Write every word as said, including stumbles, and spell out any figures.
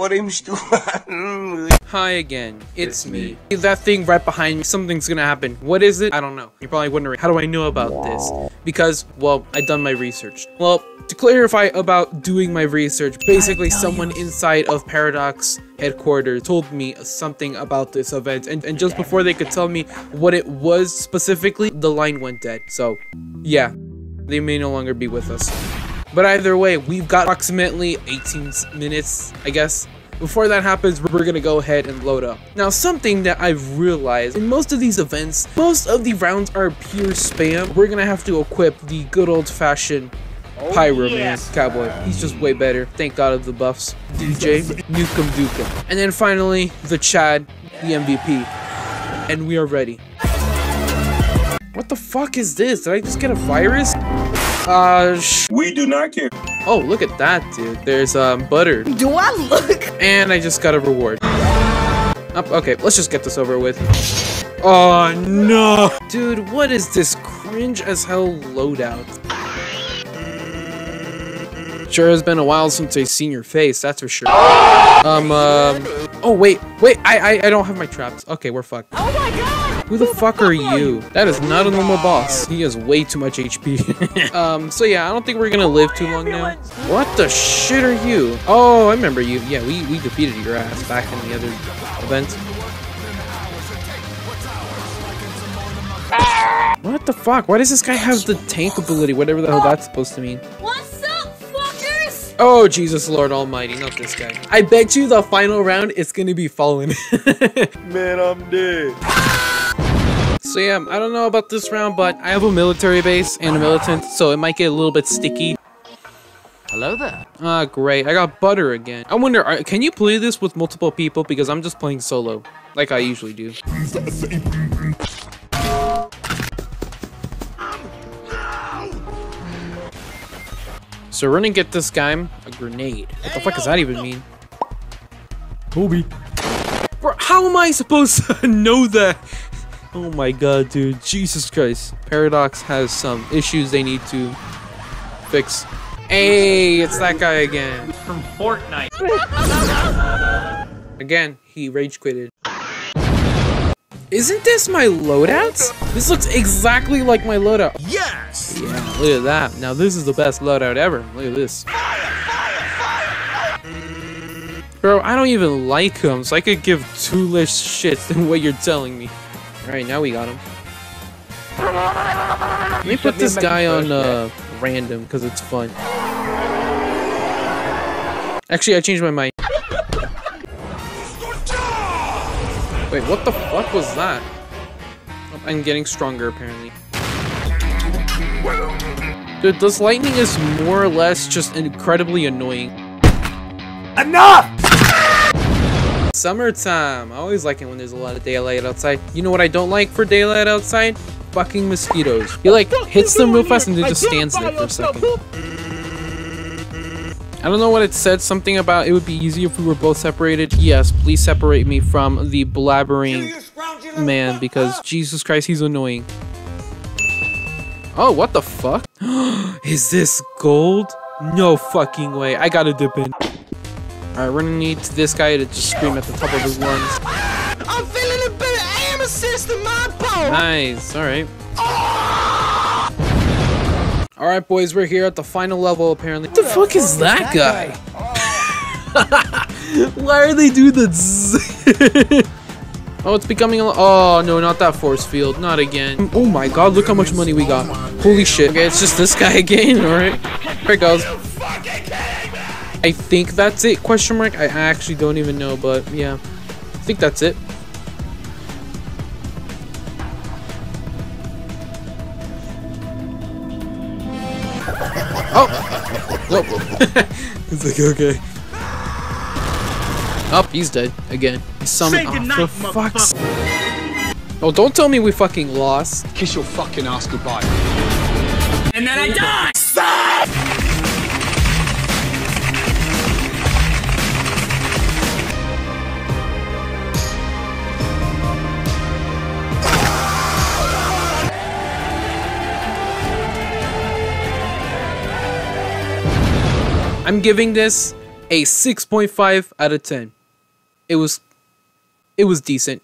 Podemos tu. Hi again, it's, it's me. me. That thing right behind me, something's gonna happen. What is it? I don't know. You're probably wondering, how do I know about this? Because, well, I've done my research. Well, to clarify about doing my research, basically someone you. inside of Paradox Headquarters told me something about this event, and, and just before they could tell me what it was specifically, the line went dead. So, yeah, they may no longer be with us. But either way, we've got approximately eighteen minutes, I guess. Before that happens, we're gonna go ahead and load up. Now, something that I've realized in most of these events, most of the rounds are pure spam. We're gonna have to equip the good old-fashioned oh, Pyro yes. Man Cowboy. He's just way better. Thank God of the buffs. D J Nukem Dukem. And then finally, the Chad, the M V P. And we are ready. What the fuck is this? Did I just get a virus? Uh, sh we do not care. Oh, look at that, dude. There's um butter. Do I look? And I just got a reward. Oh, okay, let's just get this over with. Oh no, dude, what is this cringe as hell loadout? Sure has been a while since I've seen your face, that's for sure. Um, um. Oh wait, wait. I I I don't have my traps. Okay, we're fucked. Oh my god. Who the fuck are you? That is not a normal boss. He has way too much H P. um, so yeah, I don't think we're gonna live too long now. What the shit are you? Oh, I remember you. Yeah, we, we defeated your ass back in the other event. What the fuck? Why does this guy have the tank ability? Whatever the hell that's supposed to mean. What's up, fuckers? Oh, Jesus Lord Almighty, not this guy. I bet you the final round is gonna be falling. Man, I'm dead. So yeah, I don't know about this round, but I have a military base and a militant, so it might get a little bit sticky. Hello there. Ah, great. I got butter again. I wonder, are, can you play this with multiple people? Because I'm just playing solo, like I usually do. So we're gonna get this guy a grenade. What the fuck does that even mean? Booby. Bro, how am I supposed to know that? Oh my god, dude. Jesus Christ. Paradox has some issues they need to fix. Hey, it's that guy again. From Fortnite. Again, he rage quitted. Isn't this my loadout? This looks exactly like my loadout. Yes! Yeah, look at that. Now this is the best loadout ever. Look at this. Bro, I don't even like him, so I could give two less shits than what you're telling me. Alright, now we got him. Let me put this guy on uh, random, because it's fun. Actually, I changed my mind. Wait, what the fuck was that? Oh, I'm getting stronger, apparently. Dude, this lightning is more or less just incredibly annoying. Enough! Summertime. I always like it when there's a lot of daylight outside. You know what I don't like for daylight outside? Fucking mosquitoes. He like hits them real fast and then just stands there for a second. I don't know what it said. Something about it would be easier if we were both separated. Yes, please separate me from the blabbering man because Jesus Christ, he's annoying. Oh, what the fuck? Is this gold? No fucking way. I gotta dip in. Alright, we're gonna need this guy to just scream at the top of his lungs. I'm feeling a bit of aim assist in my boat. Nice, alright. Oh! Alright, boys, we're here at the final level, apparently. What the fuck is that guy? Oh. Why are they doing the zzz? Oh, it's becoming a. Oh, no, not that force field. Not again. Oh my god, look how much money we got. Holy shit. Okay, it's just this guy again, alright. Here it goes. I think that's it, question mark. I actually don't even know, but yeah, I think that's it. Oh! Whoa. It's like, okay. Oh, he's dead again. Summon oh, for fuck's sake. Oh, don't tell me we fucking lost. Kiss your fucking ass goodbye. And then I die! Stop! I'm giving this a six point five out of ten. It was, it was decent.